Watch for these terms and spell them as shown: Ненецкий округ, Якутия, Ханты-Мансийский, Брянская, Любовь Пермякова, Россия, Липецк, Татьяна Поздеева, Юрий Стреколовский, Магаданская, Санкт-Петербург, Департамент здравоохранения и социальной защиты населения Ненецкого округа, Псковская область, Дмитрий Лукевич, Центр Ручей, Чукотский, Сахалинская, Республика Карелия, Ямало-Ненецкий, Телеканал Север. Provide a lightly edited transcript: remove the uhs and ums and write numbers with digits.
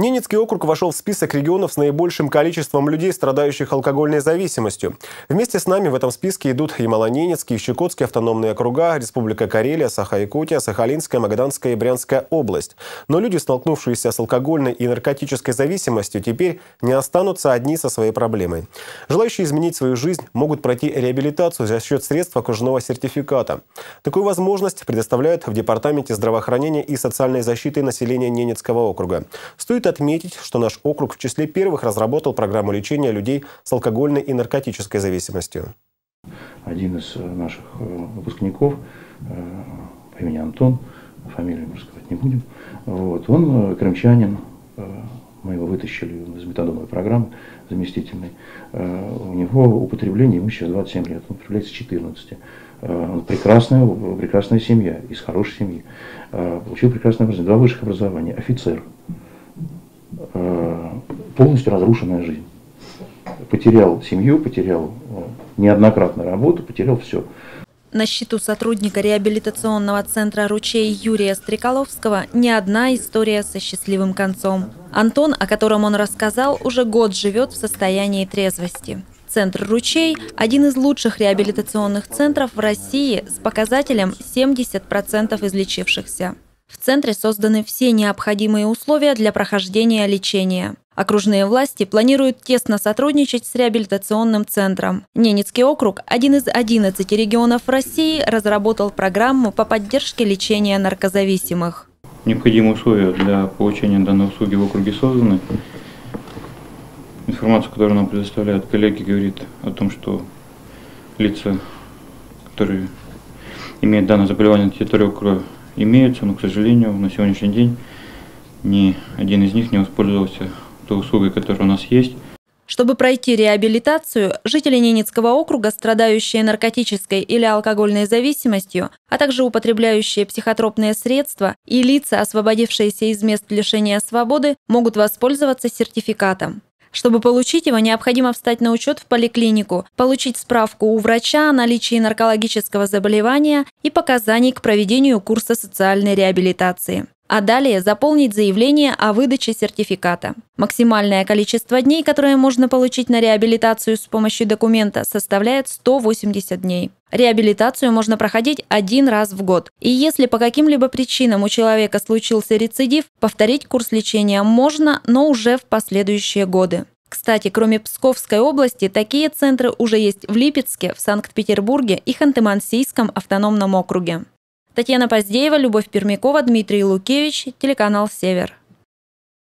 Ненецкий округ вошел в список регионов с наибольшим количеством людей, страдающих алкогольной зависимостью. Вместе с нами в этом списке идут Ямало-Ненецкий, Чукотский автономные округа, Республика Карелия, Якутия, Сахалинская, Магаданская и Брянская область. Но люди, столкнувшиеся с алкогольной и наркотической зависимостью, теперь не останутся одни со своей проблемой. Желающие изменить свою жизнь могут пройти реабилитацию за счет средств окружного сертификата. Такую возможность предоставляют в Департаменте здравоохранения и социальной защиты населения Ненецкого округа. Стоит отметить, что наш округ в числе первых разработал программу лечения людей с алкогольной и наркотической зависимостью. Один из наших выпускников, по имени Антон, фамилию мы сказать не будем, он крымчанин, мы его вытащили из метадоновой программы заместительной, у него употребление, ему сейчас 27 лет, он употребляется с 14. Он прекрасная семья, из хорошей семьи, получил прекрасное образование, 2 высших образования, офицер, полностью разрушенная жизнь. Потерял семью, потерял неоднократно работу, потерял все. На счету сотрудника реабилитационного центра «Ручей» Юрия Стреколовского не одна история со счастливым концом. Антон, о котором он рассказал, уже год живет в состоянии трезвости. Центр «Ручей» – один из лучших реабилитационных центров в России с показателем 70% излечившихся. В центре созданы все необходимые условия для прохождения лечения. Окружные власти планируют тесно сотрудничать с реабилитационным центром. Ненецкий округ, один из 11 регионов России, разработал программу по поддержке лечения наркозависимых. Необходимые условия для получения данной услуги в округе созданы. Информацию, которую нам предоставляют коллеги, говорит о том, что лица, которые имеют данное заболевание на территории округа, имеются, но, к сожалению, на сегодняшний день ни один из них не воспользовался той услугой, которая у нас есть. Чтобы пройти реабилитацию, жители Ненецкого округа, страдающие наркотической или алкогольной зависимостью, а также употребляющие психотропные средства и лица, освободившиеся из мест лишения свободы, могут воспользоваться сертификатом. Чтобы получить его, необходимо встать на учет в поликлинику, получить справку у врача о наличии наркологического заболевания и показаний к проведению курса социальной реабилитации. А далее заполнить заявление о выдаче сертификата. Максимальное количество дней, которое можно получить на реабилитацию с помощью документа, составляет 180 дней. Реабилитацию можно проходить 1 раз в год. И если по каким-либо причинам у человека случился рецидив, повторить курс лечения можно, но уже в последующие годы. Кстати, кроме Псковской области, такие центры уже есть в Липецке, в Санкт-Петербурге и Ханты-Мансийском автономном округе. Татьяна Поздеева, Любовь Пермякова, Дмитрий Лукевич, телеканал «Север».